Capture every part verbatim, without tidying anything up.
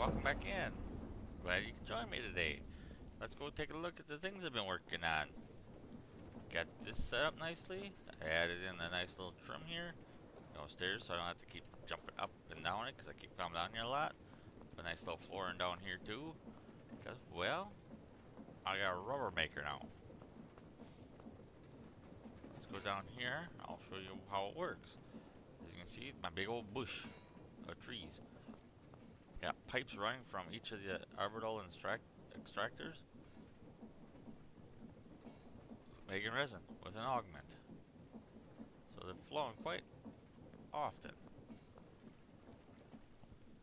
welcome back in. Glad you could join me today. Let's go take a look at the things I've been working on. Got this set up nicely. I added in a nice little trim here. No stairs, so I don't have to keep jumping up and down it because I keep coming down here a lot. Put a nice little flooring down here too. Because, well, I got a rubber maker now. Let's go down here. I'll show you how it works. As you can see, my big old bush of trees. Got pipes running from each of the Arbidol extract extractors. Making resin with an augment. So they're flowing quite often.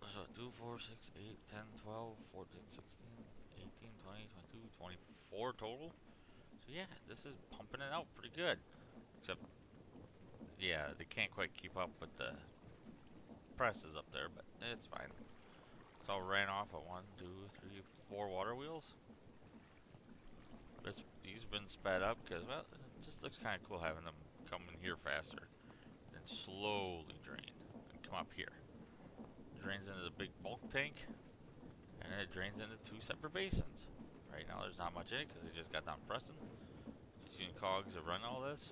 So two, four, six, eight, ten, twelve, fourteen, sixteen, eighteen, twenty, twenty-two, twenty-four total. So yeah, this is pumping it out pretty good. Except, yeah, they can't quite keep up with the presses up there, but it's fine. It's all ran off of one, two, three, four water wheels. This, these have been sped up because, well, it just looks kind of cool having them come in here faster. Then slowly drain and come up here. It drains into the big bulk tank, and then it drains into two separate basins. Right now there's not much in it because they just got done pressing. You've seen cogs that run all this.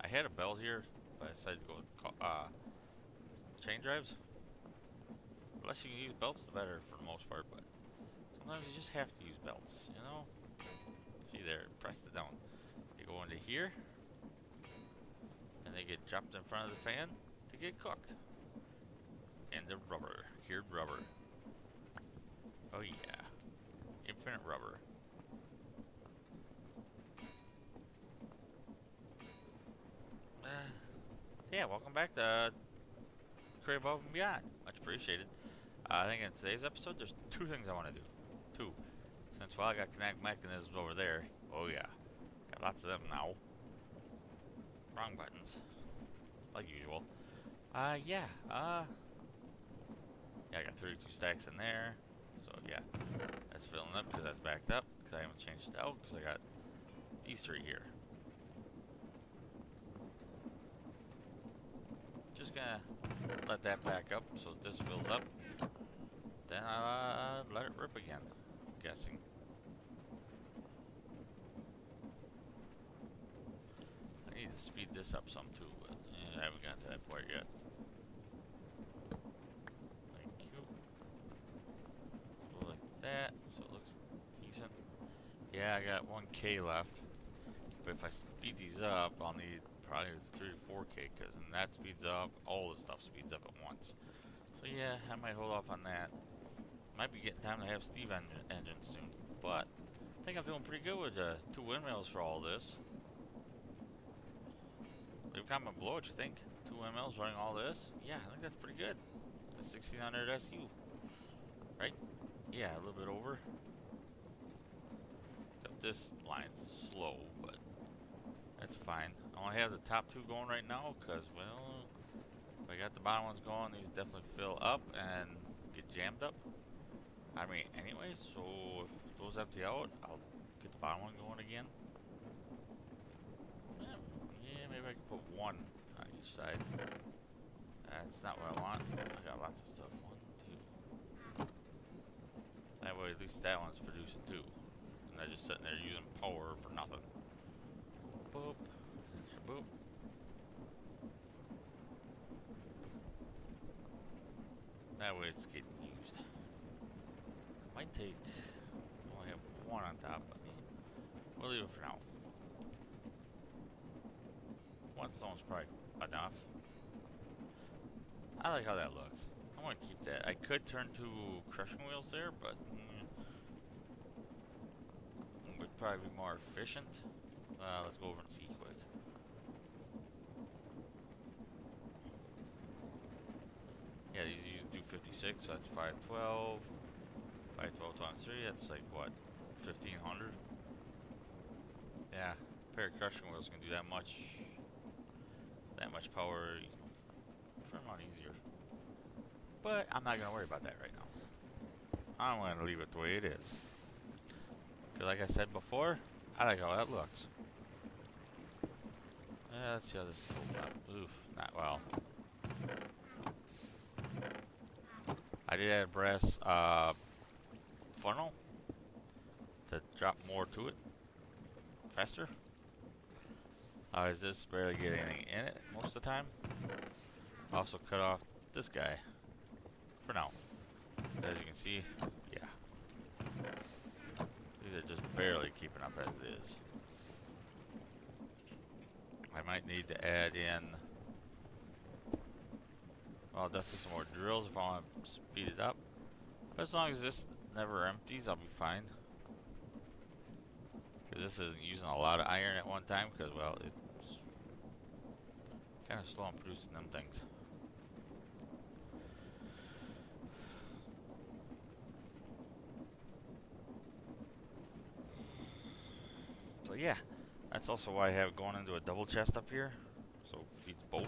I had a belt here, but I decided to go with uh, chain drives. The less you can use belts, the better for the most part, but sometimes you just have to use belts, you know? See there, pressed it down. They go into here, and they get dropped in front of the fan to get cooked. And they're rubber, cured rubber. Oh yeah, infinite rubber. Uh, yeah, welcome back to Create: Above and Beyond. Much appreciated. Uh, I think in today's episode, there's two things I want to do. Two. Since, well, I got kinetic mechanisms over there. Oh yeah. Got lots of them now. Wrong buttons. Like usual. Uh, yeah. Uh, yeah, I got thirty-two stacks in there. So yeah. That's filling up because that's backed up. Because I haven't changed it out. Because I got these three here. Just gonna let that back up so this fills up. Then I'll uh, let it rip again. Guessing. I need to speed this up some too, but I haven't gotten to that part yet. Thank you. Go like that, so it looks decent. Yeah, I got one K left, but if I speed these up, I'll need probably three to four K, because then that speeds up, all the stuff speeds up at once. So yeah, I might hold off on that. Might be getting time to have Steve engine, engine soon, but I think I'm doing pretty good with uh, two windmills for all this. Leave a comment below what you think. Two windmills running all this. Yeah, I think that's pretty good. That's sixteen hundred S U, right? Yeah, a little bit over. Except this line's slow, but that's fine. I only have the top two going right now because, well, if I got the bottom ones going, these definitely fill up and get jammed up. I mean, anyway, so if those empty out, I'll get the bottom one going again. Yeah, maybe I can put one on each side. That's not what I want. I got lots of stuff. One, two. That way, at least that one's producing two. And they're just sitting there using power for nothing. Boop. Boop. That way, it's getting used. Might take. I only have one on top, but we'll leave it for now. One stone's probably enough. I like how that looks. I want to keep that. I could turn to crushing wheels there, but mm, it would probably be more efficient. Uh, let's go over and see quick. Yeah, these usually do fifty-six, so that's five twelve. five twelve times three, that's like what, fifteen hundred? Yeah, a pair of crushing wheels can do that much, that much power, you know, for a lot easier. But I'm not gonna worry about that right now. I'm gonna leave it the way it is. Cause like I said before, I like how that looks. Yeah, let's see how this goes up. Oof, not well. I did add a brass uh, funnel to drop more to it faster. Uh, is this barely get anything in it most of the time? Also cut off this guy for now. As you can see, yeah. These are just barely keeping up as it is. I might need to add in, well, definitely some more drills if I want to speed it up. But as long as this never empties, I'll be fine. Because this isn't using a lot of iron at one time, because, well, it's kind of slow in producing them things. So yeah, that's also why I have it going into a double chest up here, so it feeds both,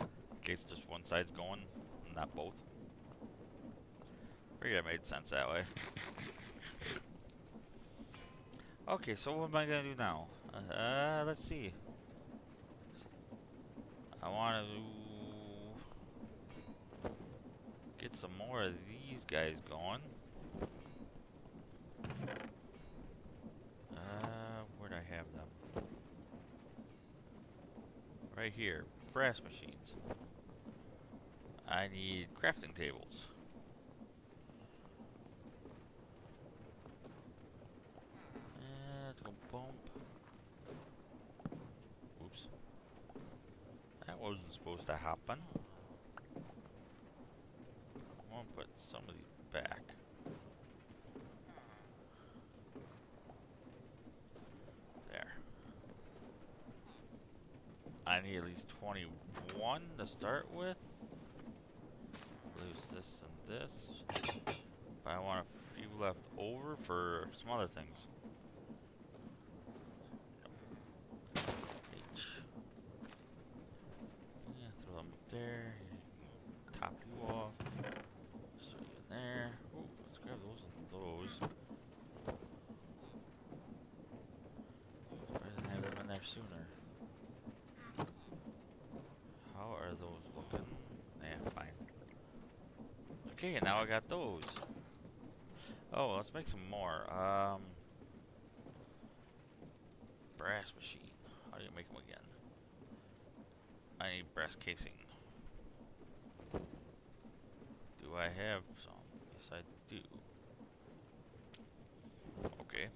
in case just one side's going, not both. Figured it made sense that way. Okay, so what am I gonna do now? Uh, let's see. I wanna do get some more of these guys going. Right here, brass machines. I need crafting tables. Uh, go bump. Oops. That wasn't supposed to happen. I'm gonna put some of these back. I need at least twenty-one to start with. Lose this and this. But I want a few left over for some other things. H. Yeah, throw them up there. Top you off. Throw you in there. Ooh, let's grab those and those. Why doesn't have them in there sooner? Okay, now I got those. Oh, let's make some more. Um, brass machine. How do you make them again? I need brass casing. Do I have some? Yes, I do. Okay.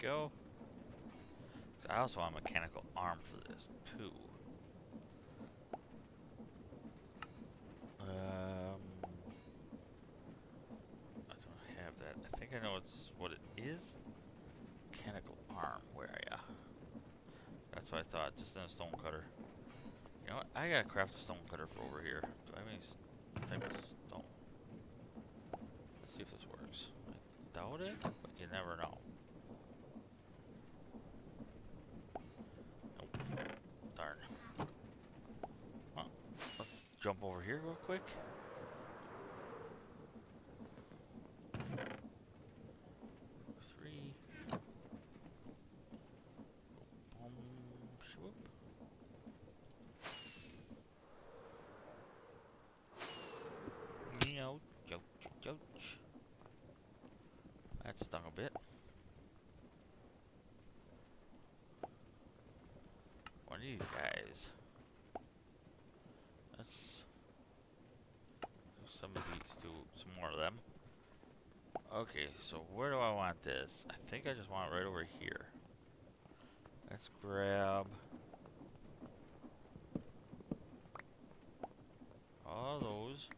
Go. I also want a mechanical arm for this too. Um, I don't have that. I think I know it's what it is. Mechanical arm. Where are ya? That's what I thought. Just in a stone cutter. You know what? I gotta craft a stone cutter for over here. Do I have any type of stone? Let's see if this works. I doubt it, but you never know. Jump over here real quick. Three. Boom, swoop. Ouch, ouch, ouch. That stung a bit. One of these guys. Some of these, do some more of them. Okay, so where do I want this? I think I just want it right over here. Let's grab all those.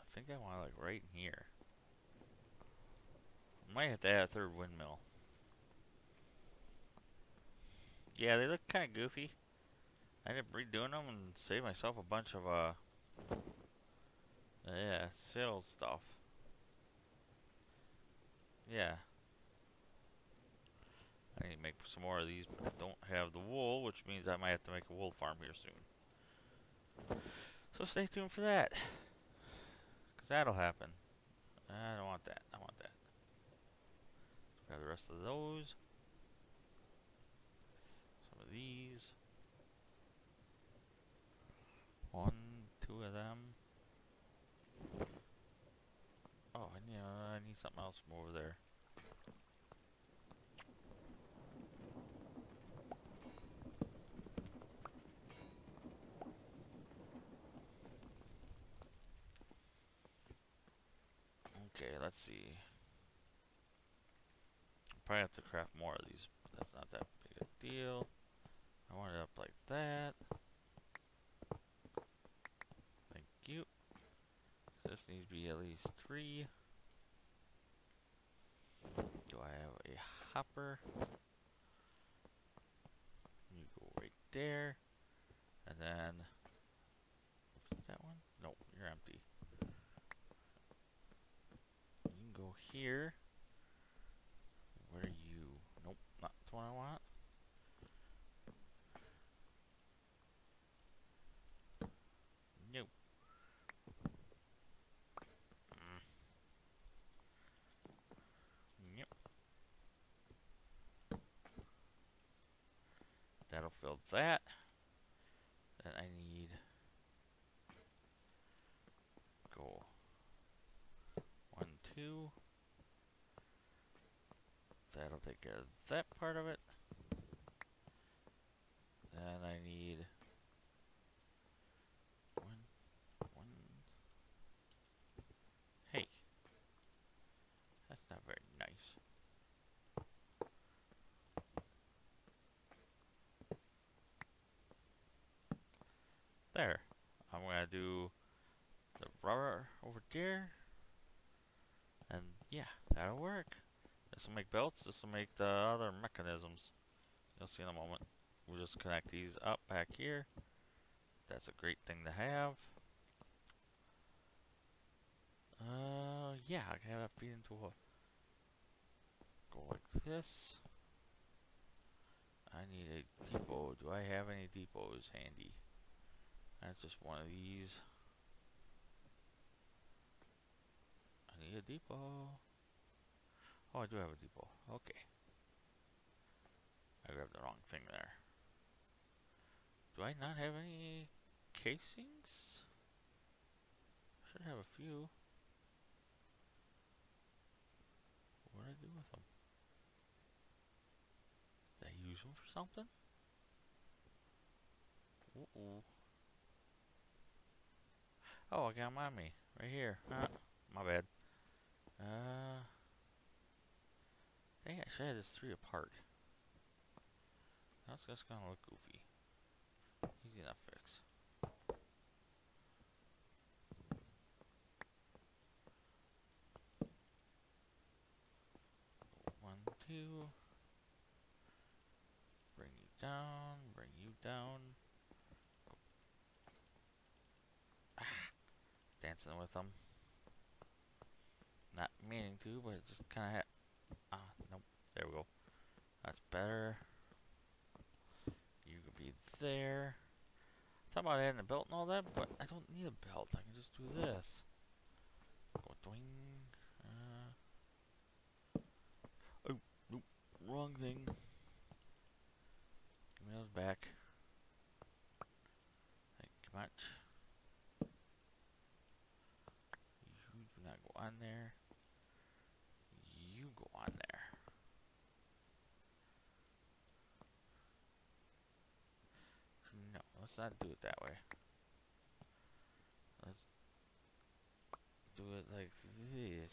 I think I want it like right in here. Might have to add a third windmill. Yeah, they look kind of goofy. I ended up redoing them and saved myself a bunch of, uh, yeah, sales stuff. Yeah. I need to make some more of these, but I don't have the wool, which means I might have to make a wool farm here soon. So stay tuned for that, because that'll happen. I don't want that. I want that. Let's grab the rest of those. Some of these. One, two of them. Oh, I need, uh, I need something else from over there. Okay, let's see. I'll probably have to craft more of these. But that's not that big a deal. I want it up like that. Thank you. This needs to be at least three. Do I have a hopper? You go right there. And then... Is that one? Nope, you're empty. Go here. Where are you? Nope, not the one I want. Nope. Mm. Yep. That'll fill that. Then I need go. One, two. That'll take care of that part of it. Then I need one, one. Hey, that's not very nice. There. I'm gonna do the rubber over there. And yeah, that'll work. This will make belts, this will make the other mechanisms. You'll see in a moment. We'll just connect these up back here. That's a great thing to have. Uh, yeah, I can have that feed into a... Go like this. I need a depot. Do I have any depots handy? That's just one of these. I need a depot. Oh, I do have a depot. Okay. I grabbed the wrong thing there. Do I not have any casings? I should have a few. What do I do with them? Did I use them for something? Uh-oh. Oh, I got them on me. Right here. Ah, my bad. Uh... Dang, I should have this three apart. That's just gonna look goofy. Easy enough fix. One, two. Bring you down, bring you down. Ah, dancing with them. Not meaning to, but it just kinda happened. Ah, nope. There we go. That's better. You could be there. I thought about adding a belt and all that, but I don't need a belt. I can just do this. Go doing. Uh. Oh, nope. Wrong thing. Give me those back. Thank you much. You do not go on there. You go on there. No, let's not do it that way. Let's do it like this.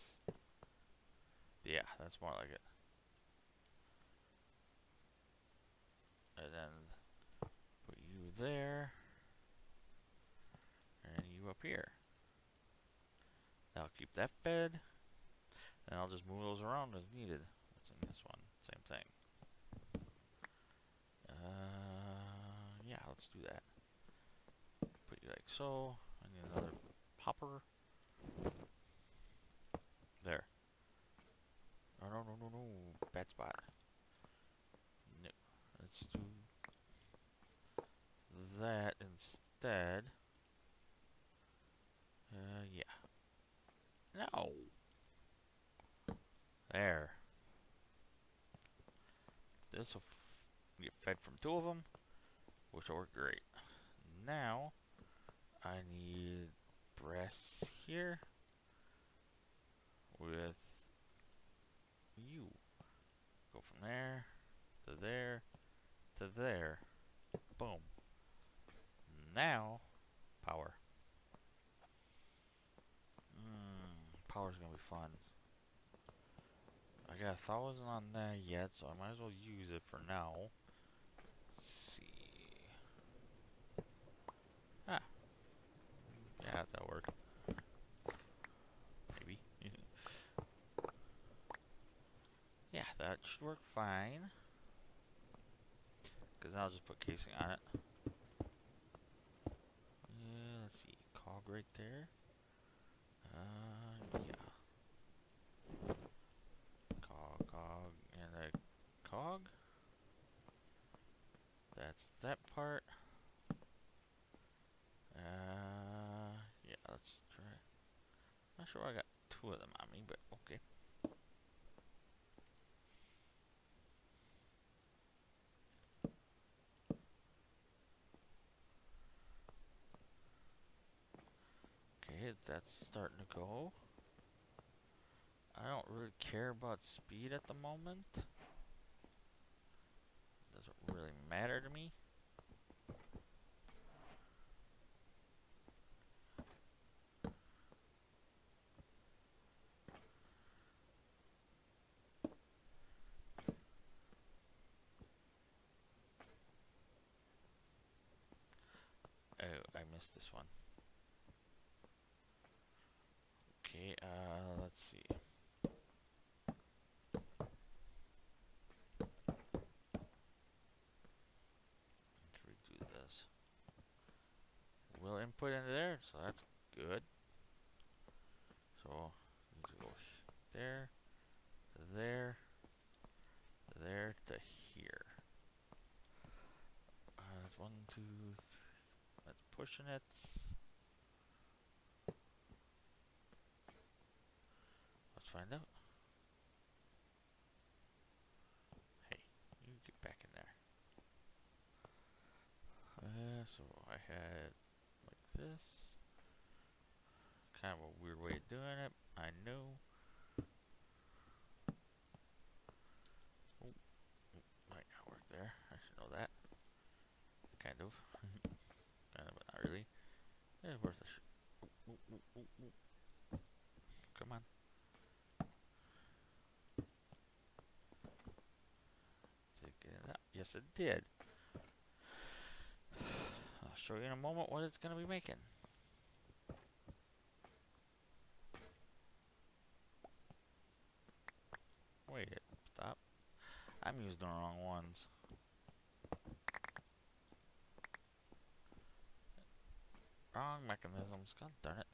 Yeah, that's more like it. And then put you there. And you up here. That'll keep that fed. And I'll just move those around as needed. What's in this one? Same thing. Uh, yeah, let's do that. Put you like so. I need another popper. There. Or no, no, no, no. Bad spot. No. Let's do that instead. Uh, yeah. No. There. This will f get fed from two of them, which will work great. Now, I need breasts here with you. Go from there to there to there. Boom. Now, power. Mmm, power's gonna be fun. I got a thousand on that yet, so I might as well use it for now. Let's see. Ah. Yeah, that'll work. Maybe. Yeah, that should work fine. Because I'll just put casing on it. Yeah, let's see. Cog right there. Uh, yeah. Cog and a cog. That's that part. Uh, yeah, let's try. Not sure why I got two of them on me, but okay. Okay, that's starting to go. I don't really care about speed at the moment. Doesn't really matter to me. Oh, I missed this one. Okay, uh, let's see. Will input into there, so that's good. So need to go there, to there, to there, to here. Uh, that's one, two, three. That's pushing it. Let's find out. Hey, you get back in there. Uh, so I had. This kind of a weird way of doing it, I know. Oh, might not work there. I should know that. Kind of, kind of, but not really. It's worth a sh ooh, ooh, ooh, ooh, ooh. Come on. Did it get it out? Yes, it did. I'll show you in a moment what it's going to be making. Wait, stop. I'm using the wrong ones. Wrong mechanisms, god darn it.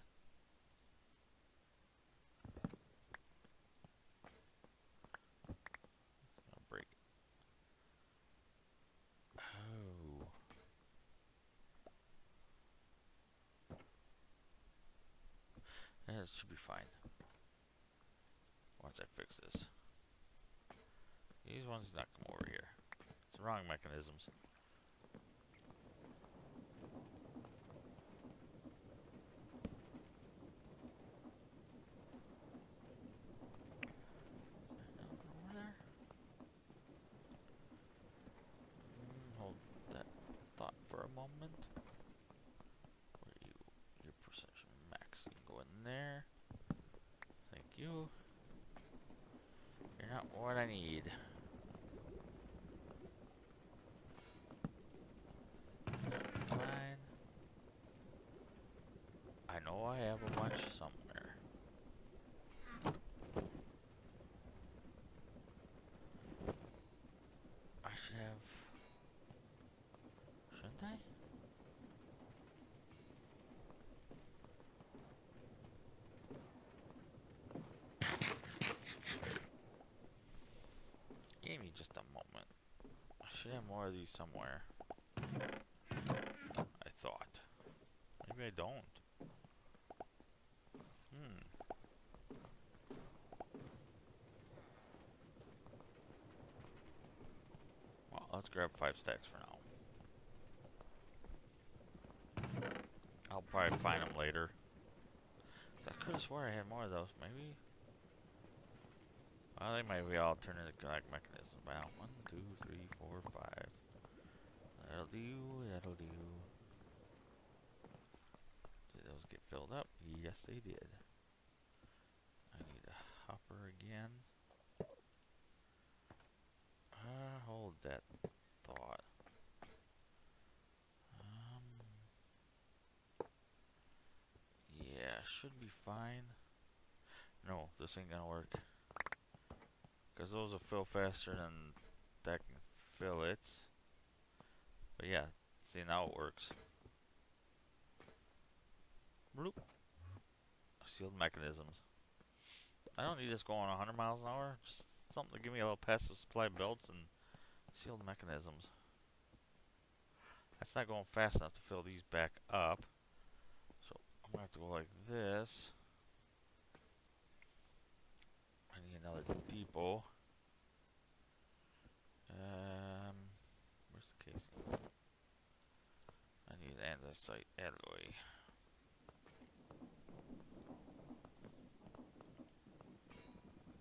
I'll break it. Oh. Yeah, it should be fine. Once I fix this. These ones not come over here. It's the wrong mechanisms. Over there. Mm, hold that thought for a moment. Max, you can go in there. Thank you. You're not what I need. Fine. I know I have a bunch somewhere. I should have. Shouldn't I? should have more of these somewhere. I thought. Maybe I don't. Hmm. Well, let's grab five stacks for now. I'll probably find them later. I could have sworn I had more of those, maybe. Well, they might be alternative like mechanisms. Wow, one, two, three, four, five. That'll do, that'll do. Did those get filled up? Yes, they did. I need a hopper again. Uh, hold that thought. Um, yeah, should be fine. No, this ain't gonna work. Because those will fill faster than that can fill it. But yeah, see now it works. Bloop. Sealed mechanisms. I don't need this going one hundred miles an hour. Just something to give me a little passive supply belts and sealed mechanisms. That's not going fast enough to fill these back up. So I'm going to have to go like this. I need another depot. Um, where's the casing? I need an andesite alloy.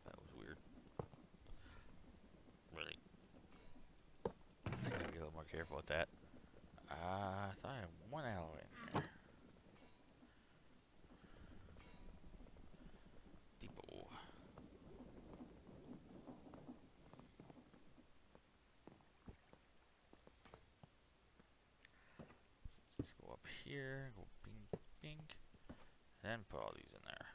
That was weird. Really? I gotta be a little more careful with that. Uh, I thought I had one alloy in there. Depot. Here, go bing, bing, then put all these in there.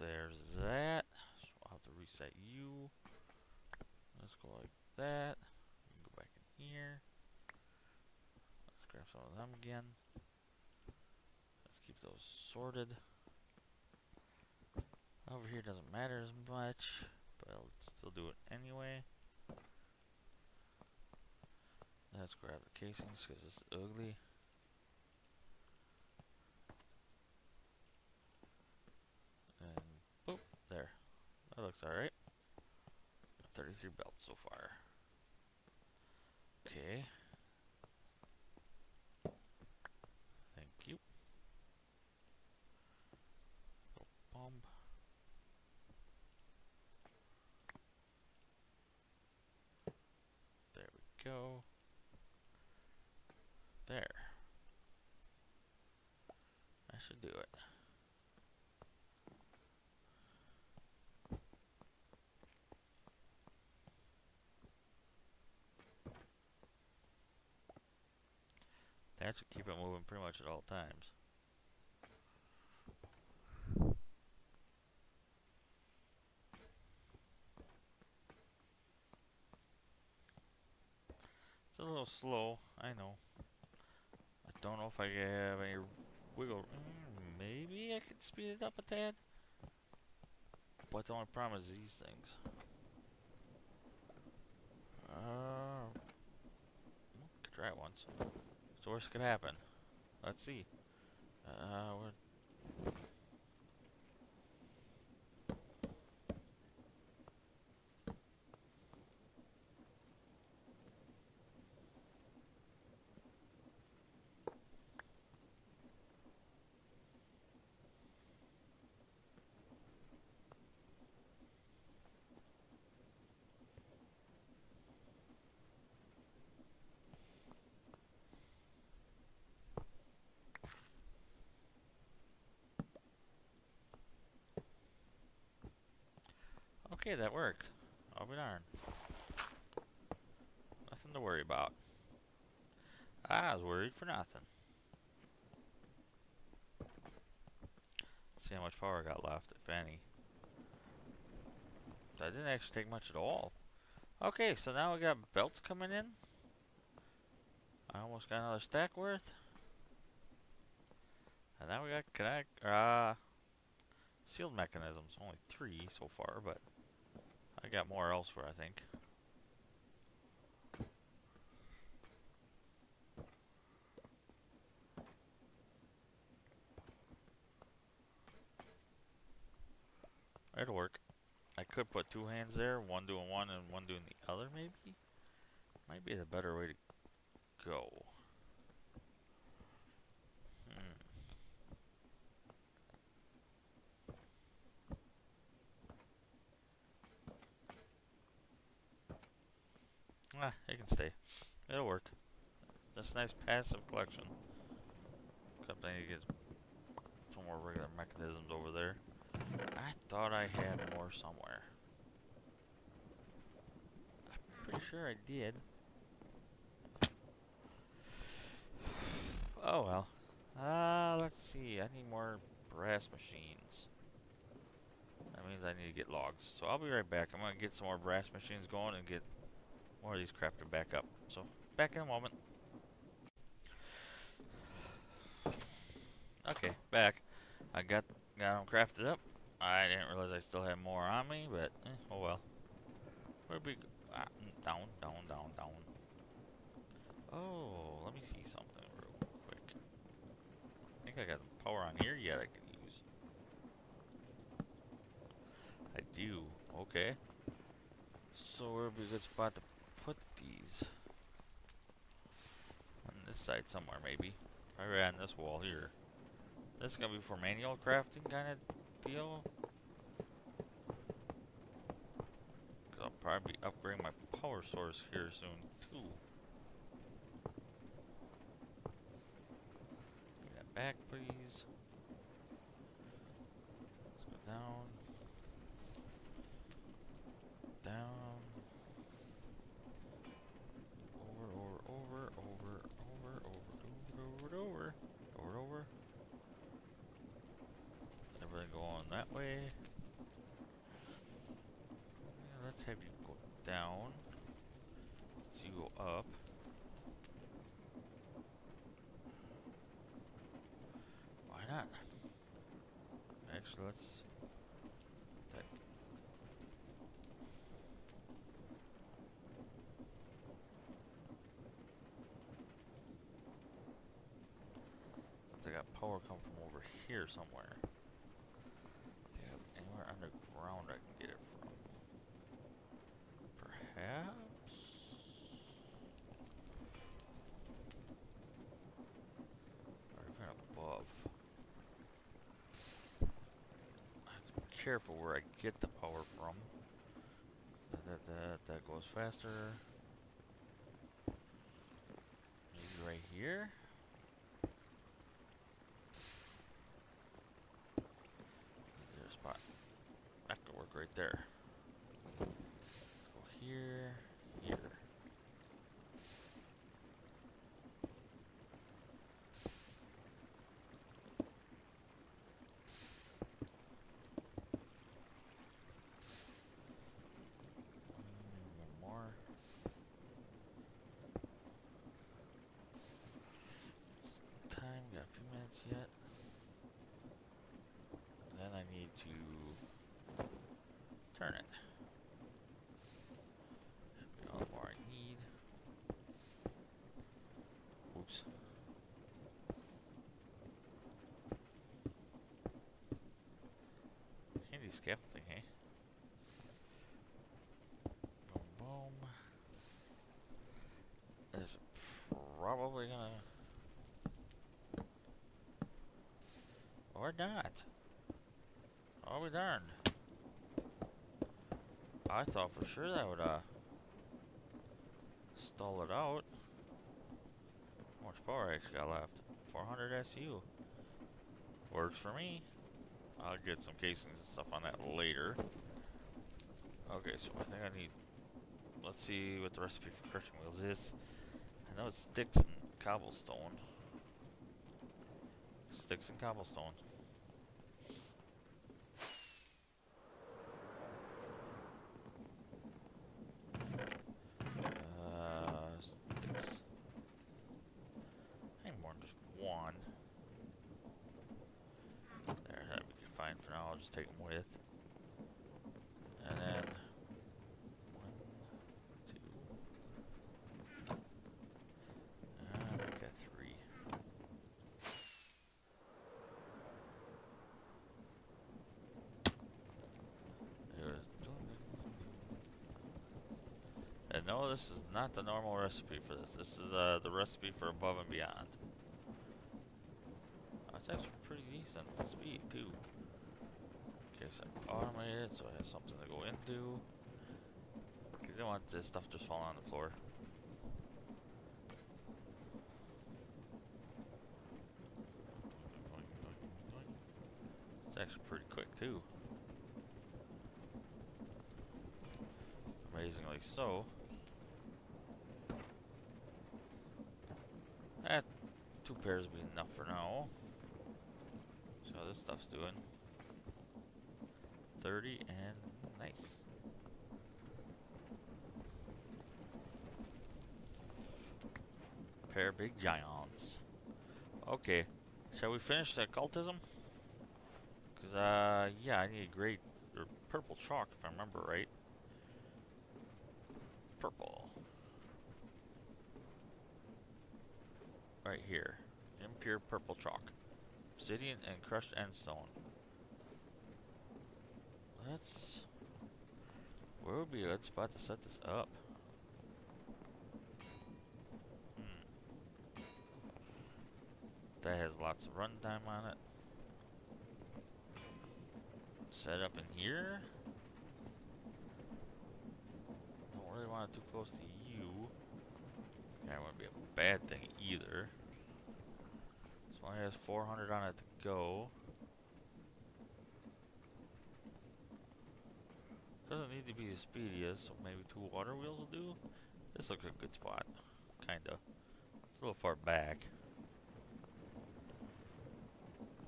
There's that. So I'll have to reset you. Let's go like that. We can go back in here. Let's grab some of them again. Let's keep those sorted. Over here doesn't matter as much, but I'll still do it anyway. Let's grab the casings because it's ugly. And boop, there. That looks alright. thirty-three belts so far. Okay. Thank you. Little bomb. There we go. There. I should do it. That should keep it moving pretty much at all times. It's a little slow, I know. Don't know if I have any wiggle. Mm, maybe I could speed it up a tad. But the only problem is these things. Uh, could try it once. So worst could happen. Let's see. Uh, we're okay, that worked. I'll be darned. Nothing to worry about. I was worried for nothing. Let's see how much power I got left, if any. That didn't actually take much at all. Okay, so now we got belts coming in. I almost got another stack worth. And now we got connect, uh, sealed mechanisms. Only three so far, but I got more elsewhere, I think. That'd work. I could put two hands there, one doing one and one doing the other, maybe? Might be the better way to go. Hmm. Ah, it can stay. It'll work. That's a nice passive collection. Except I need to get some more regular mechanisms over there. I thought I had more somewhere. I'm pretty sure I did. Oh well. Uh, let's see. I need more brass machines. That means I need to get logs. So I'll be right back. I'm going to get some more brass machines going and get more of these crafted back up. So back in a moment. Okay, back. I got, got them crafted up. I didn't realize I still had more on me, but eh, oh well. Where'd we go? Ah, down, down, down, down. Oh, let me see something real quick. I think I got the power on here yet I can use. I do. Okay. So where'd be a good spot to put these? On this side somewhere, maybe. Probably right on this wall here. This is gonna be for manual crafting kind of deal. Cause I'll probably be upgrading my power source here soon too. Give that back, please. Let's go down, down, over, over, over, over, over, over, over, over, over, over. Everything go on that way. Yeah, let's have you go down. So you go up. Why not? Actually, let's. That. I got power come from over here somewhere. Underground, I can get it from. Perhaps. Or even above. I have to be careful where I get the power from. That that that, that goes faster. Maybe right here. Is there a spot? That could work right there. Let's go here, here. One more. It's time, got a few minutes yet. And then I need to turn it. That'd be all the more I need. Oops. Handy scaffolding, eh? Boom, boom. It's probably gonna. Or not. Oh, we darned. I thought for sure that would uh, stall it out. How much power I actually got left? four hundred S U. Works for me. I'll get some casings and stuff on that later. Okay, so I think I need. Let's see what the recipe for crushing wheels is. I know it's sticks and cobblestone. Sticks and cobblestone. For now, I'll just take them with. And then one, two, and make that three. No, this is not the normal recipe for this. This is uh, the recipe for Above and Beyond. Oh, it's actually pretty decent speed, too. Okay, so I automated it so I have something to go into. Because I don't want this stuff just falling on the floor. It's actually pretty quick, too. Amazingly so. Eh, two pairs will be enough for now. See how this stuff's doing. thirty and nice. Pair big giants. Okay, shall we finish the occultism? Because, uh, yeah, I need a great or purple chalk if I remember right. Purple. Right here. Impure purple chalk. Obsidian and crushed end stone. Let's. Where would be a good spot to set this up? Hmm. That has lots of runtime on it. Set up in here. Don't really want it too close to you. That wouldn't be a bad thing either. This one has four hundred on it to go. Doesn't need to be the speediest, so maybe two water wheels will do. This looks like a good spot, kinda. It's a little far back.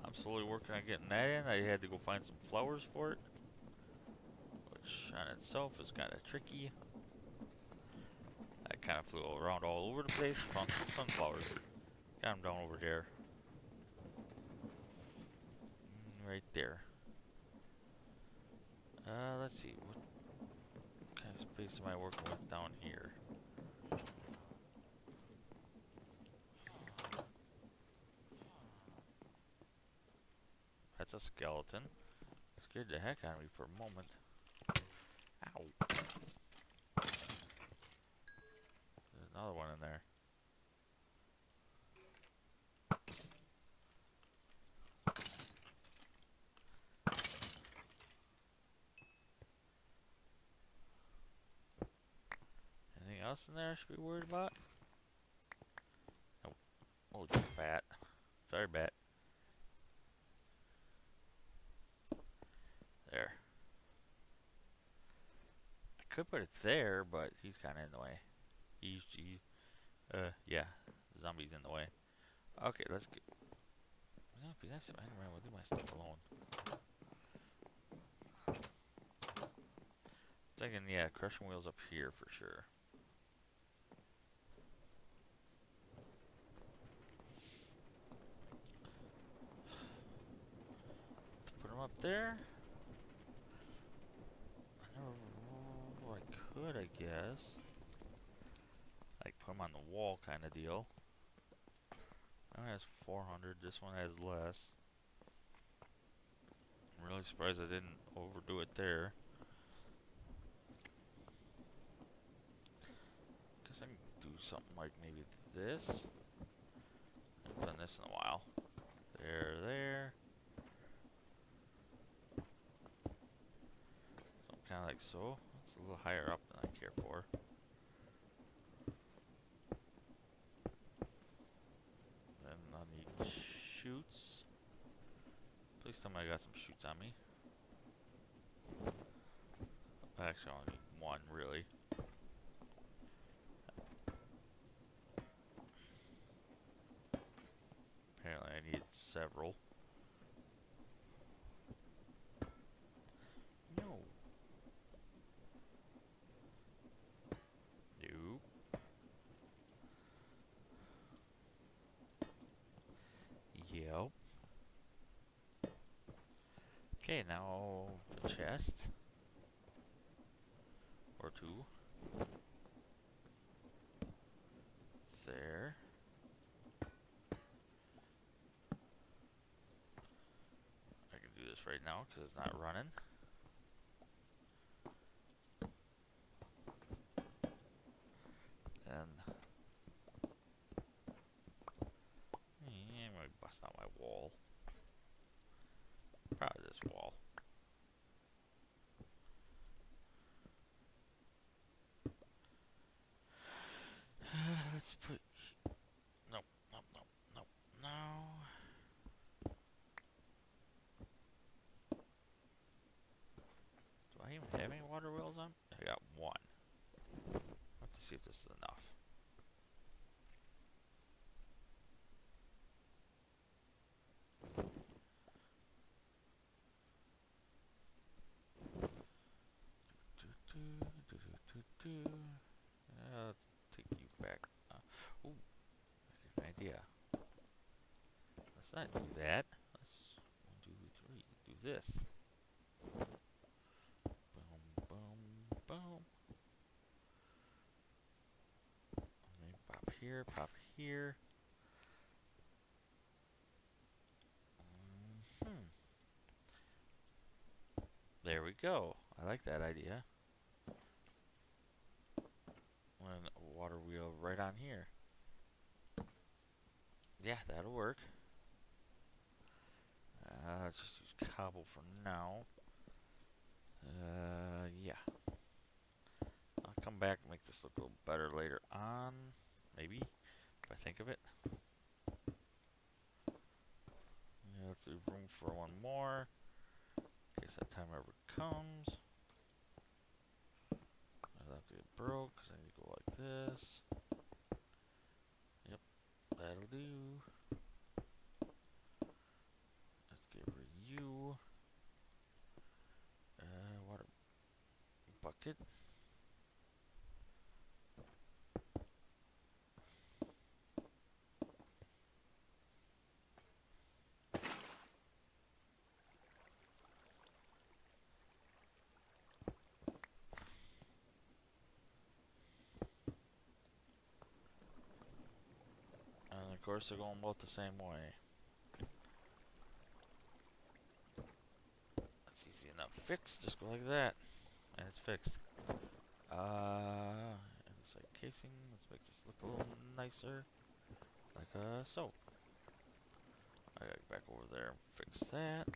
I'm slowly working on getting that in. I had to go find some flowers for it, which on itself is kinda tricky. I kinda flew around all over the place, found some sunflowers. Got them down over there. Right there. Uh, let's see, what kind of space am I working with down here? That's a skeleton. Scared the heck out of me for a moment. Ow. There's another one in there. Else in there I should be worried about? Nope. Oh, just bat. Sorry, bat. There. I could put it there, but he's kind of in the way. He's, he, uh, yeah, zombie's in the way. Okay, let's get. No, it'd be nice if Iron Man would do my stuff alone. Thinking, yeah, crushing wheels up here for sure. Up there. I don't know, I could, I guess. Like put them on the wall kind of deal. That one has four hundred, this one has less. I'm really surprised I didn't overdo it there. Guess I can do something like maybe this. I haven't done this in a while. There, there. Kind of like so. It's a little higher up than I care for. Then I need shoots. Please tell me I got some shoots on me. I actually only need one, really. Apparently I need several. No. Yep. Okay, now the chest. Or two. There. I can do this right now because it's not running. motor wheels on? I got one. Let's see if this is enough. Uh, let's take you back. Uh, ooh, that's an idea. Let's not do that. Let's one, two, three. Do this. Boom, boom, boom. Let me pop here, pop here. Mm-hmm. There we go. I like that idea. One water wheel right on here. Yeah, that'll work. Uh, let's just use cobble for now. Uh, yeah. I'll come back and make this look a little better later on. Maybe, if I think of it. Yeah, let's leave room for one more. In case that time ever comes. Have to get broke because I need to go like this. Yep, that'll do. Let's get rid of you. Uh, water bucket. Of course, they're going both the same way. That's easy enough. Fixed. Just go like that. And it's fixed. Uh, and it's like casing. Let's make this look a little nicer. Like uh, so. I gotta get back over there and fix that.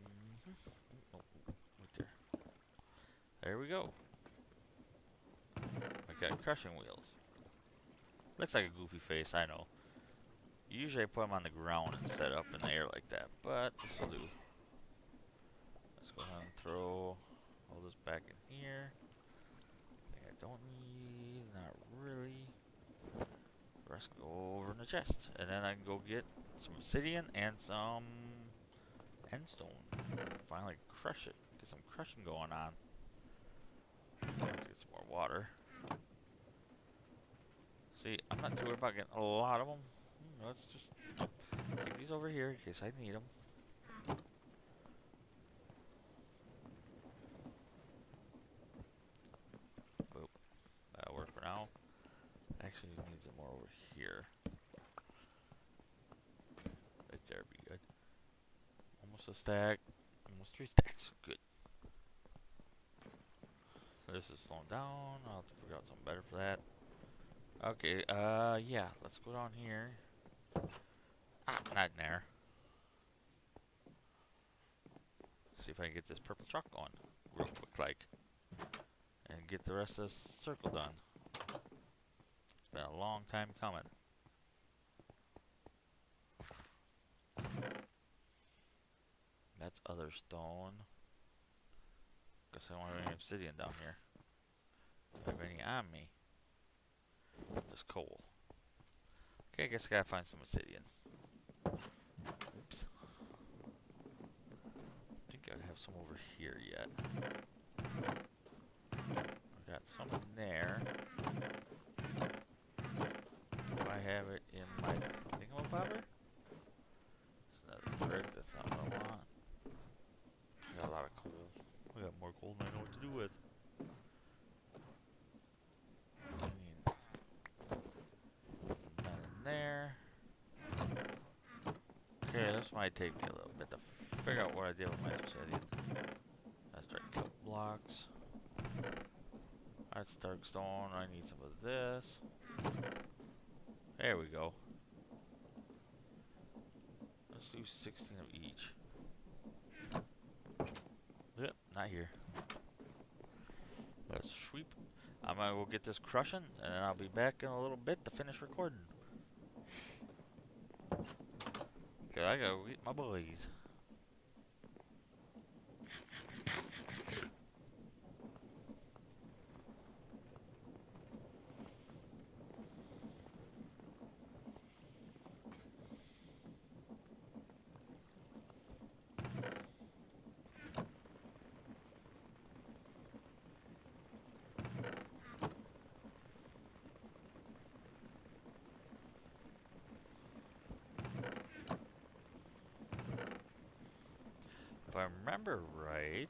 Mm-hmm. Oh, right there. There we go. Got crushing wheels. Looks like a goofy face, I know. Usually I put them on the ground instead of up in the air like that, but this will do. Let's go ahead and throw all this back in here. I don't need, not really. The rest can go over in the chest. And then I can go get some obsidian and some end stone. Finally crush it. Get some crushing going on. Get some more water. See, I'm not too worried about getting a lot of them. Hmm, let's just keep these over here in case I need them. Boop. That'll work for now. Actually, we need some more over here. Right there would be good. Almost a stack. Almost three stacks. Good. So this is slowing down. I'll have to figure out something better for that. Okay, uh, yeah, let's go down here. Ah, not in there. Let's see if I can get this purple truck going real quick, like. And get the rest of this circle done. It's been a long time coming. That's other stone. Guess I don't have any obsidian down here. I have any on me. Just coal. Okay, I guess I gotta find some obsidian. Oops. I think I have some over here yet. I got some in there. Do I have it in my thingamabobber? There's another brick. That's not what I want. I got a lot of coal. I got more coal than I know what to do with. There. Okay, this might take me a little bit to figure out what I did with my obsidian. That's right, kill blocks. That's dark stone. I need some of this. There we go. Let's do sixteen of each. Yep, not here. Let's sweep. I'm gonna go get this crushing, and I'll be back in a little bit to finish recording. I gotta go get my boys. If I remember right...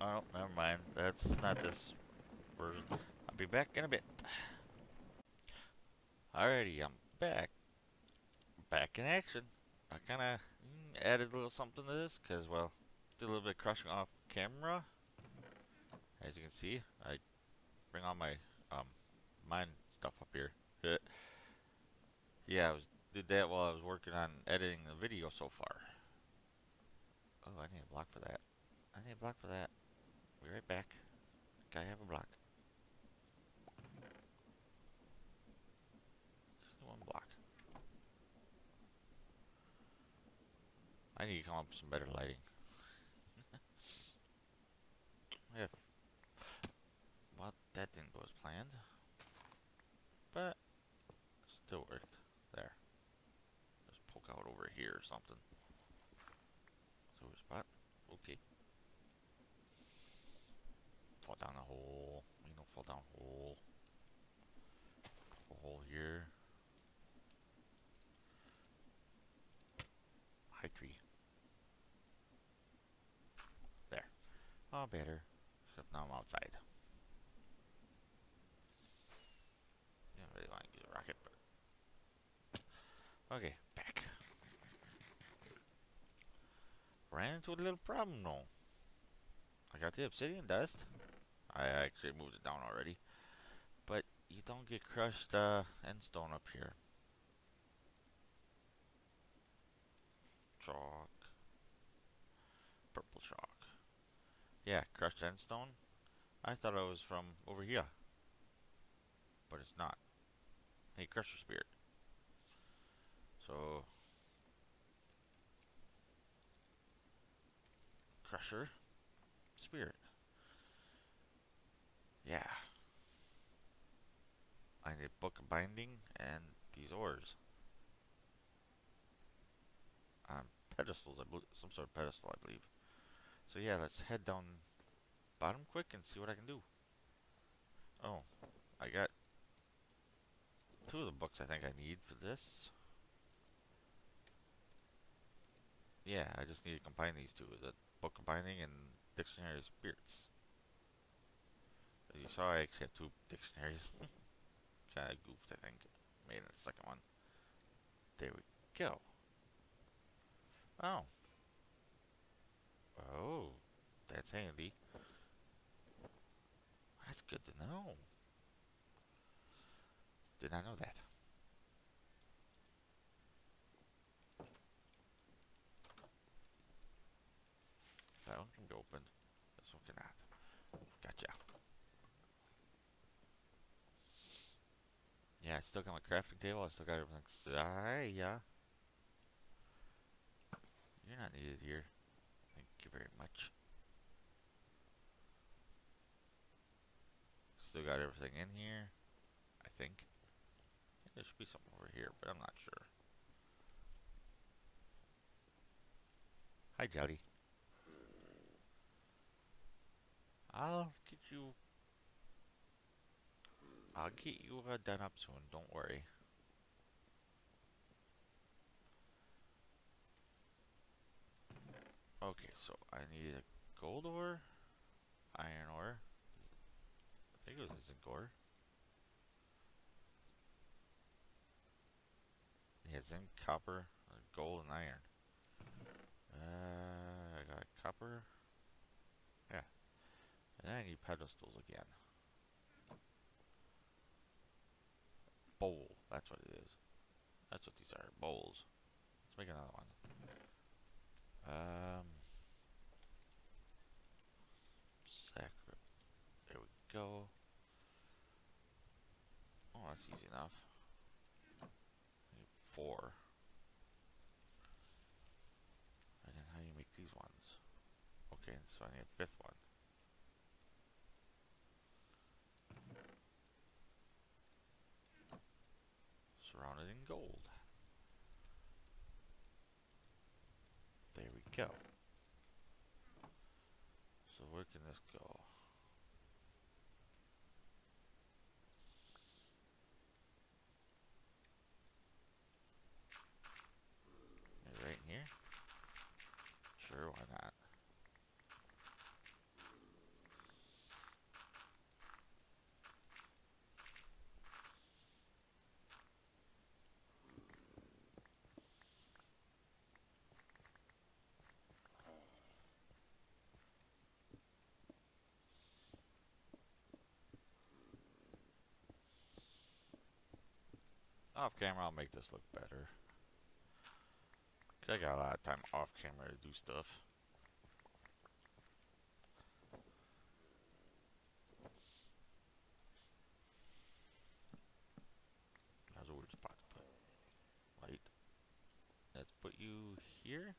Oh, never mind. That's not this version. I'll be back in a bit. Alrighty, I'm back. Back in action. I kind of mm, added a little something to this because, well, did a little bit of crushing off camera. As you can see, I bring all my um, mine stuff up here. Yeah, I was... did that while I was working on editing the video so far. Oh, I need a block for that. I need a block for that. Be right back. Gotta have a block. Just one block. I need to come up with some better lighting. Yeah. Well, that didn't go as planned. But, still worked. There. Out over here or something. So spot. Okay. Fall down a hole. You know, fall down a hole. A hole here. High tree. There. Oh, better. Except now I'm outside. I don't really want to use a rocket, but okay. Ran into a little problem though. I got the obsidian dust. I actually moved it down already. But you don't get crushed uh, end stone up here. Chalk. Purple chalk. Yeah, crushed end stone. I thought it was from over here. But it's not. Hey, Crusher Spirit. So... Crusher Spirit. Yeah. I need a book of binding and these ores. On um, pedestals, I believe, some sort of pedestal, I believe. So yeah, let's head down bottom quick and see what I can do. Oh, I got two of the books I think I need for this. Yeah, I just need to combine these two. The Book of Binding and Dictionary of Spirits. As you saw, I actually have two dictionaries. Kinda goofed, I think. Made it a second one. There we go. Oh. Oh. That's handy. That's good to know. Did not know that. That one can be opened. This one cannot. Gotcha. Yeah, I still got my crafting table. I still got everything. Ah, yeah. You're not needed here. Thank you very much. Still got everything in here. I think. There should be something over here, but I'm not sure. Hi, Jelly. I'll get you. I'll get you uh, done up soon. Don't worry. Okay, so I need a gold ore, iron ore. I think it was a zinc ore. Yeah, zinc, copper, gold, and iron. Uh, I got copper. Yeah. And I need pedestals again. Bowl. That's what it is. That's what these are. Bowls. Let's make another one. Um. Sacra. There we go. Oh, that's easy enough. I need four. wanted in gold. There we go. So where can this go? Right in here? Sure, why not? Off camera, I'll make this look better. Cause I got a lot of time off camera to do stuff. That's a weird spot to put. Light. Let's put you here.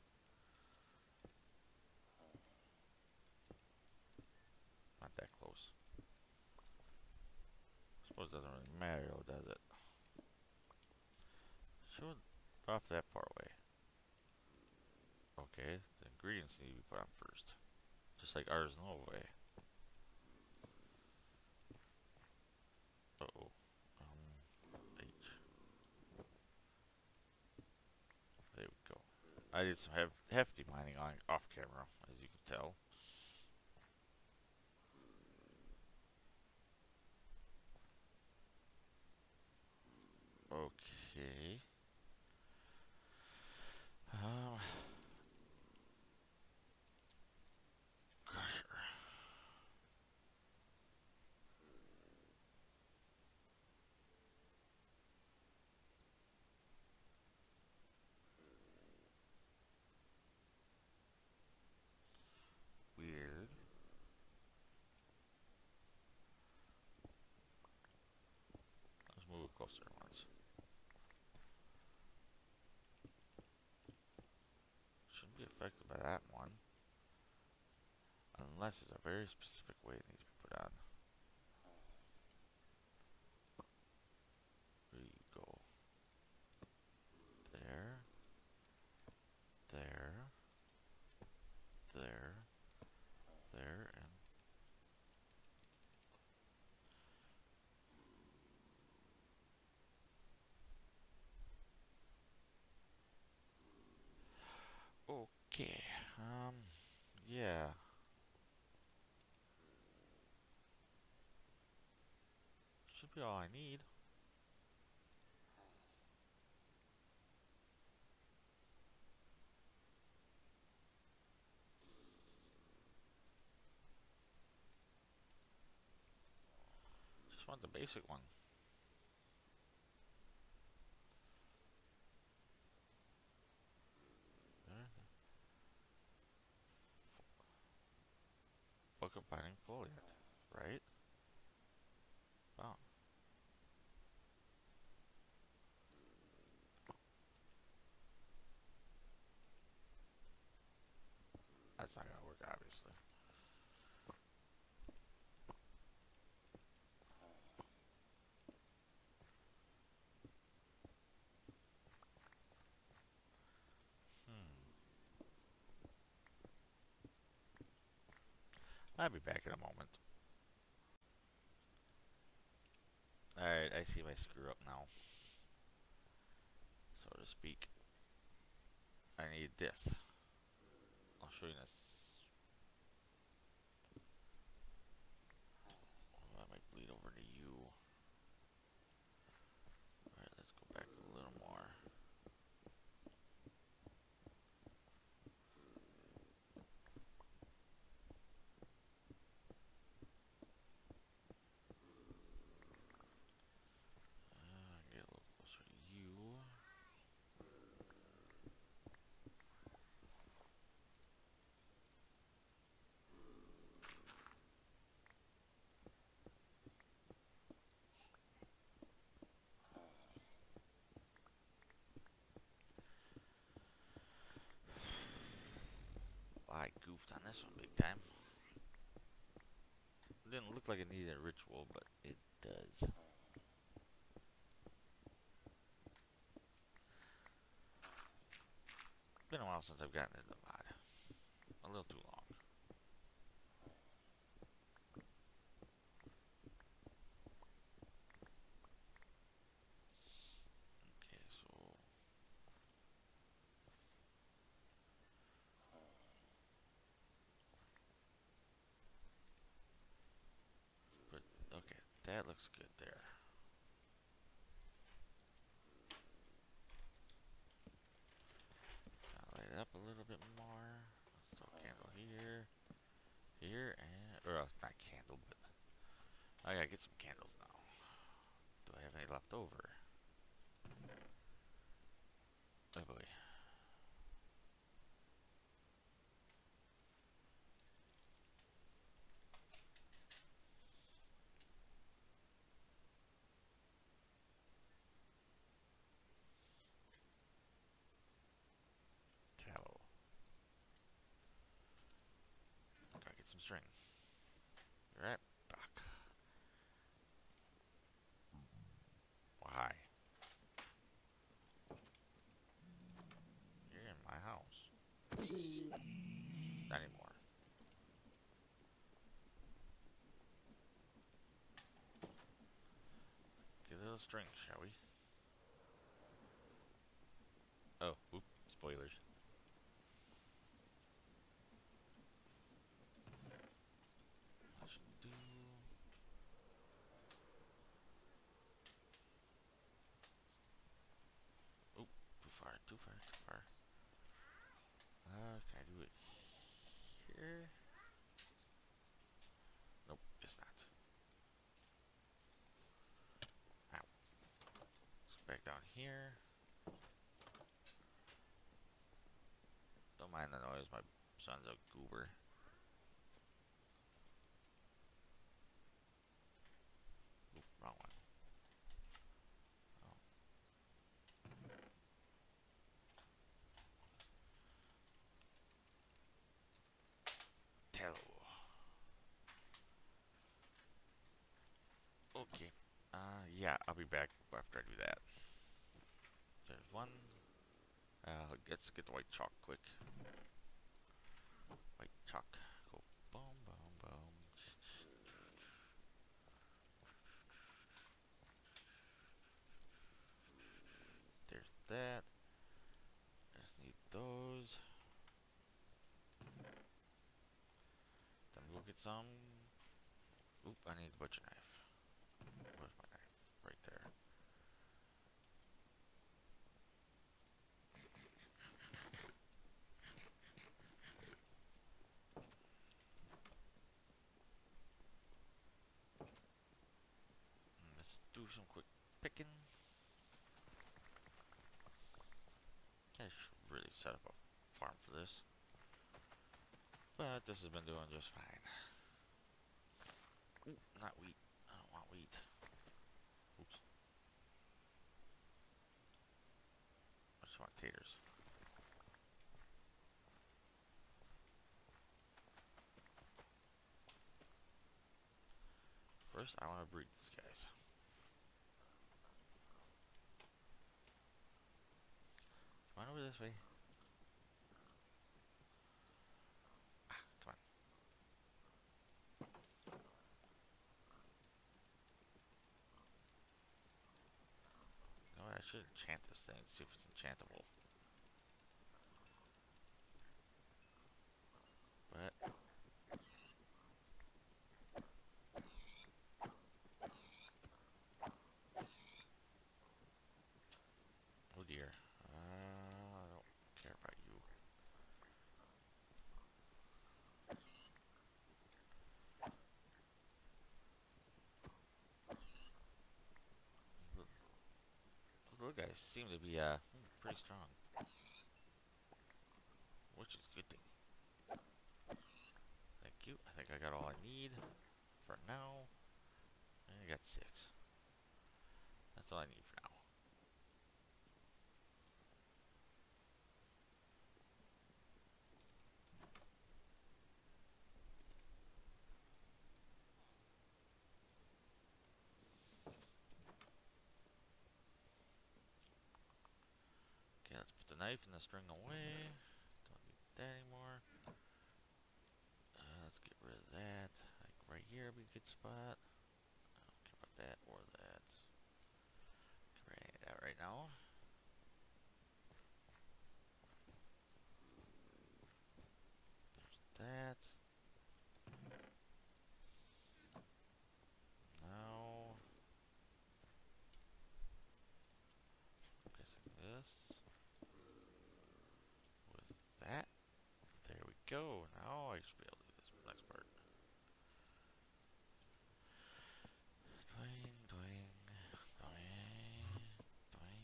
Not that close. I suppose it doesn't really matter though, does it? Should off that far away. Okay, the ingredients need to be put on first. Just like ours in the whole way. Uh oh. Um, H. There we go. I did some hef hefty mining on off camera, as you can tell. Okay. Um, Crusher. Weird. Let's move it closer once. Shouldn't be affected by that one. Unless there's a very specific way it needs to be put on. There you go. There. There. There. There and okay, um, yeah. Should be all I need. Just want the basic one. Book of Binding Foliage, right? Wow. That's not gonna work, obviously. I'll be back in a moment. Alright, I see my screw up now. So to speak. I need this. I'll show you this. Oh, that might bleed over to you. Alright, let's go back a little more. I goofed on this one big time. It didn't look like it needed a ritual, but it does. been a while since I've gotten into the mod. A little too long. Okay, so but okay, that looks good there. Up a little bit more. Let's throw a candle here, here, and or uh, not candle, but I gotta get some candles now. Do I have any left over? Oh boy. String. Right back. Why? You're in my house. Not anymore. Get a little string, shall we? Oh, oop, spoilers. Oh, too far, too far, too far. Uh, can I do it here? Nope, it's not. Ow. Let's go back down here. Don't mind the noise, my son's a goober. Wrong one. Oh. Tell. Okay. Uh, yeah, I'll be back after I do that. There's one. Uh, let's get the white chalk quick. White chalk. Go boom, boom, boom. There's that. I just need those. Then we'll get some. Oop, I need the butcher knife. Where's my knife? Right there. And let's do some quick picking. I should really set up a farm for this, but this has been doing just fine. Ooh, not wheat. I don't want wheat. Oops. I just want taters. First, I want to breed these guys. Come on over this way. Ah, come on. You know what? I should enchant this thing to see if it's enchantable. But oh dear. Uh, I don't care about you. Those little guys seem to be uh, pretty strong, which is a good thing. Thank you. I think I got all I need for now. And I got six. That's all I need for now. Okay, let's put the knife and the string away. Don't need that anymore. Uh, let's get rid of that. Like right here would be a good spot. I don't care about that or that. Create that right now. There's that. Now. I'm guessing this. With that. There we go. Now I should be able to do this next part. Doing, doing, doing, doing.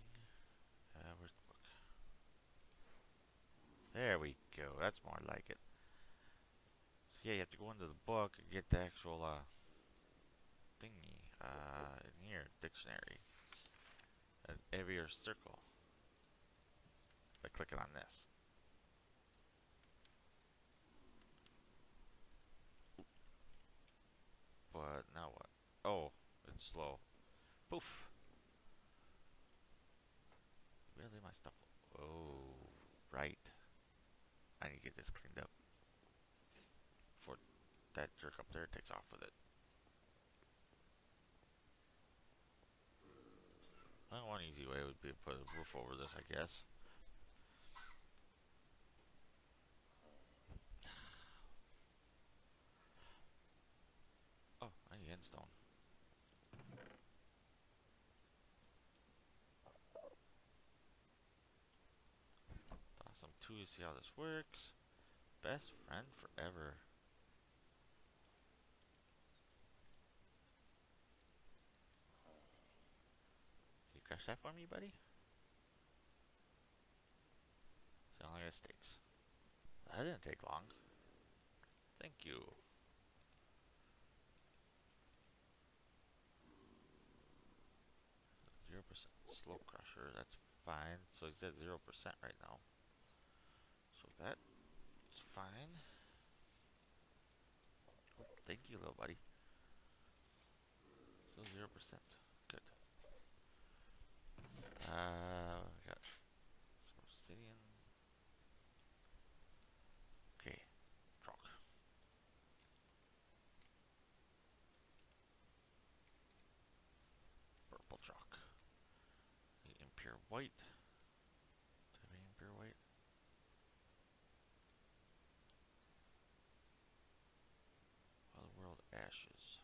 Uh, where's the book? There we go. That's more like it. So yeah, you have to go into the book and get the actual uh, thingy uh, in here, dictionary. An heavier circle. By clicking on this. But now what? Oh, it's slow. Poof. Really, my stuff. Oh, right. I need to get this cleaned up before that jerk up there takes off with it. Well, one easy way would be to put a roof over this, I guess. Oh, I need end stone. Awesome too to see how this works. Best friend forever. Can you crash that for me, buddy? So long as it takes. That didn't take long. Thank you. Zero percent slow crusher, that's fine. So he's at zero percent right now. So that's fine. Oh, thank you, little buddy. So zero percent. Good. Uh we got some obsidian. Okay. Rock. Purple chalk. Impure white. Do I have impure white? Other world ashes.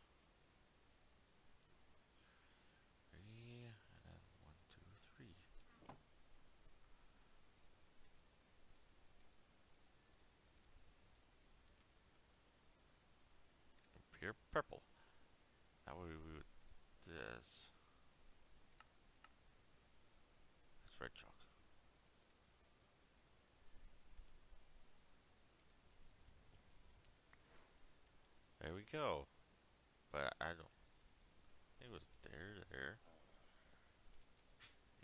Three and then one, two, three. Impure purple. That way we would this. Red chalk. There we go. But I don't. It was there, there,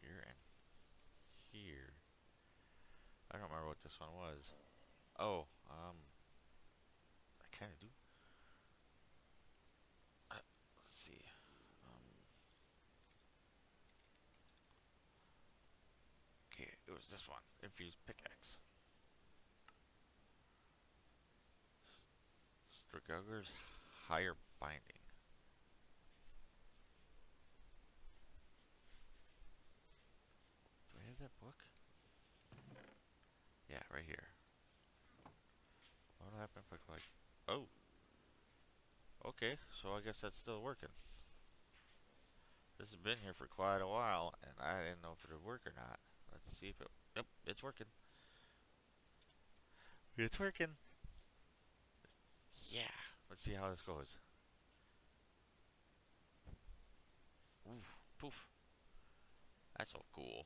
here, and here. I don't remember what this one was. Oh, um, I kind of do. Uh, let's see. Um. Okay, it was this one. Infused pickaxe. Strugugger's higher binding. Do I have that book? Yeah, right here. What'll happen if I click? Oh. Okay, so I guess that's still working. This has been here for quite a while, and I didn't know if it would work or not. Let's see if it... Yep, it's working. It's working. Yeah. Let's see how this goes. Oof, poof. That's so cool.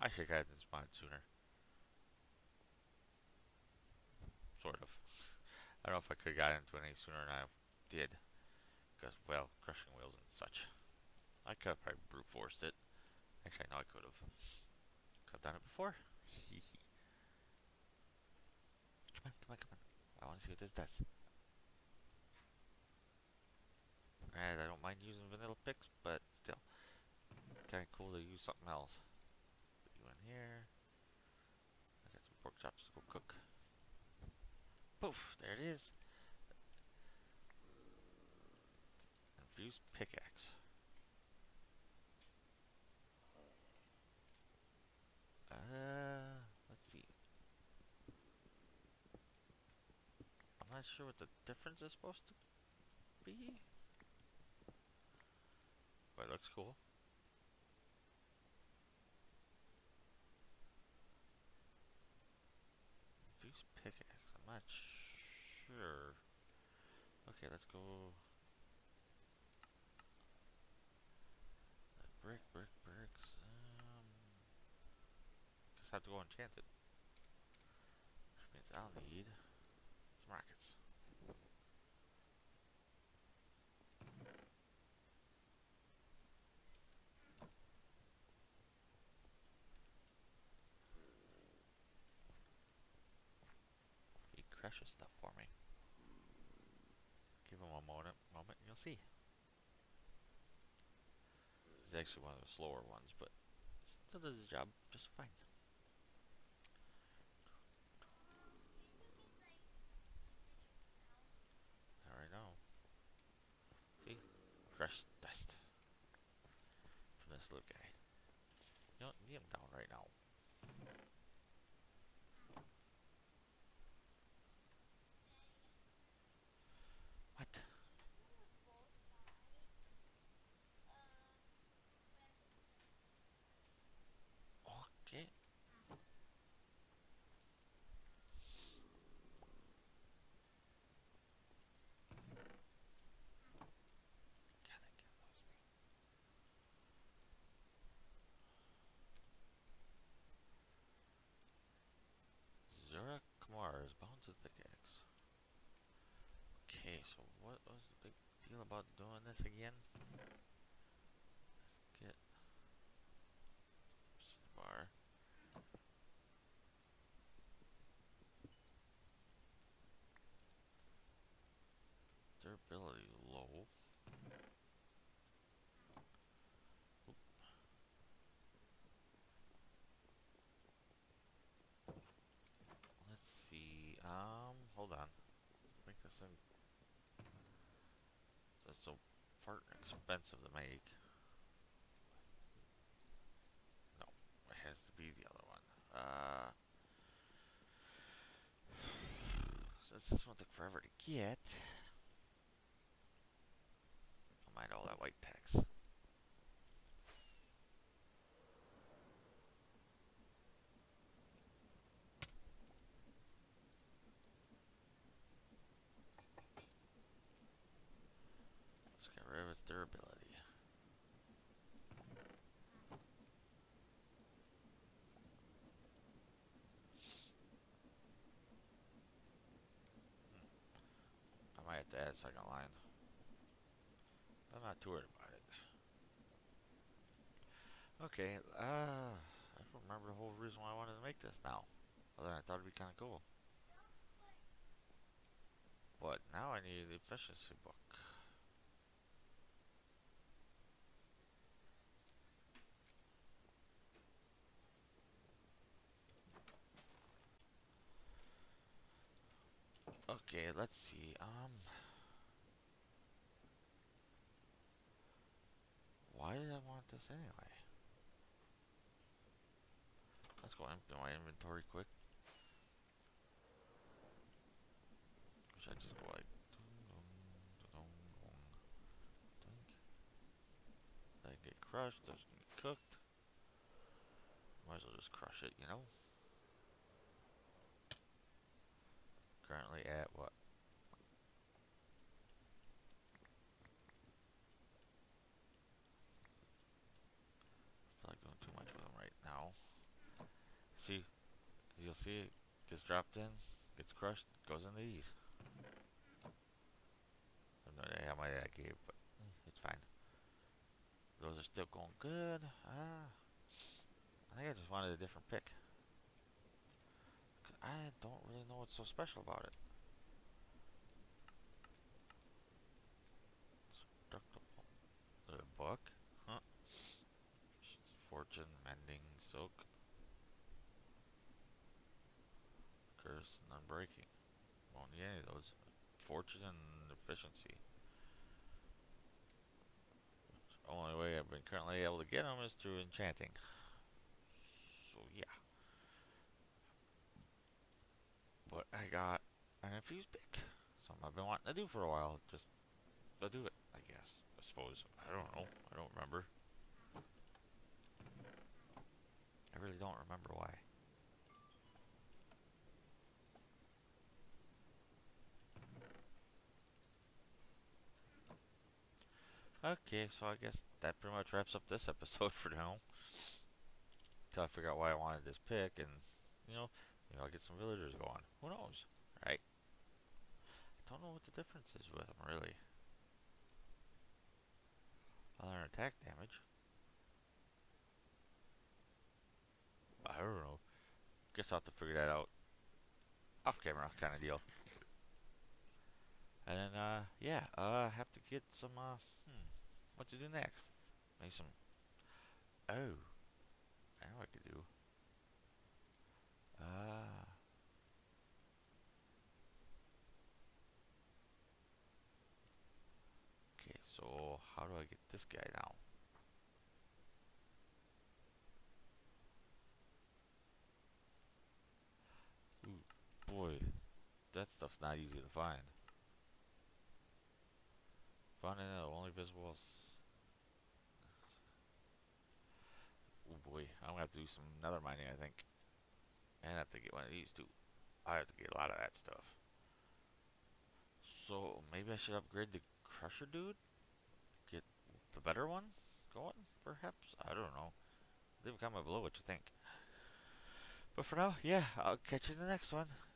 I should have gotten this mod sooner. Sort of. I don't know if I could have gotten into it any sooner than I did. Because, well, crushing wheels and such. I could have probably brute forced it. Actually, I know I could have. I've done it before. Come on, come on, come on. I want to see what this does. Alright, I don't mind using vanilla picks, but still. Kind of cool to use something else. here. I got some pork chops to go cook. Poof! There it is. Infused pickaxe. Uh, let's see. I'm not sure what the difference is supposed to be, but it looks cool. Infused pickaxe. I'm not sure. Okay, let's go. Brick, brick, bricks. Um, guess I have to go enchanted. Which means I'll need some rockets. He crushes stuff for me. Give him a moment, moment, and you'll see. It's actually one of the slower ones, but still does the job just fine. All right, now see, crushed dust from this little guy. You don't need him down right now. What? Okay. Zura Kumar is bound to the pickaxe. Okay, so what was the big deal about doing this again? Let's get bar. Durability low. Oop. Let's see. Um, hold on. Let's make this thing. That's so far expensive to make. No, it has to be the other one. Uh, since this one took forever to get. Mind all that white text. Let's get rid of its durability. Hmm. I might have to add a second line. I'm not too worried about it. Okay, uh, I don't remember the whole reason why I wanted to make this now. Other than I thought it'd be kind of cool. But now I need the efficiency book. Okay, let's see. Um. Why did I want this anyway? Let's go empty my inventory quick. Or should I just go like... I get crushed, doesn't get cooked. Might as well just crush it, you know? Currently at what? Like doing too much with them right now. See, as you'll see, it gets dropped in, gets crushed, goes into these. I have no idea how much that gave, but it's fine. Those are still going good. Ah, I think I just wanted a different pick. I don't really know what's so special about it. Destructible. The book. Huh. Fortune, mending, silk, breaking. Won't need any of those. Fortune and efficiency. The only way I've been currently able to get them is through enchanting. So yeah. But I got an infused pick. Something I've been wanting to do for a while. Just to do it, I guess. I suppose. I don't know. I don't remember. I really don't remember why. Okay, so I guess that pretty much wraps up this episode for now. Till I figure out why I wanted this pick, and, you know, maybe I'll get some villagers going. Who knows, right? I don't know what the difference is with them, really. Other than attack damage. I don't know. Guess I'll have to figure that out. Off camera kind of deal. And then, uh, yeah, uh, I have to get some, uh, hmm, what to do next? Make some, oh, I know what I could do. Uh, okay, so how do I get this guy down? Ooh, boy, that stuff's not easy to find. Finding it only visible. Oh boy, I'm gonna have to do some nether mining, I think. And I have to get one of these too. I have to get a lot of that stuff. So maybe I should upgrade the Crusher dude? Get the better one going, perhaps? I don't know. Leave a comment below what you think. But for now, yeah, I'll catch you in the next one.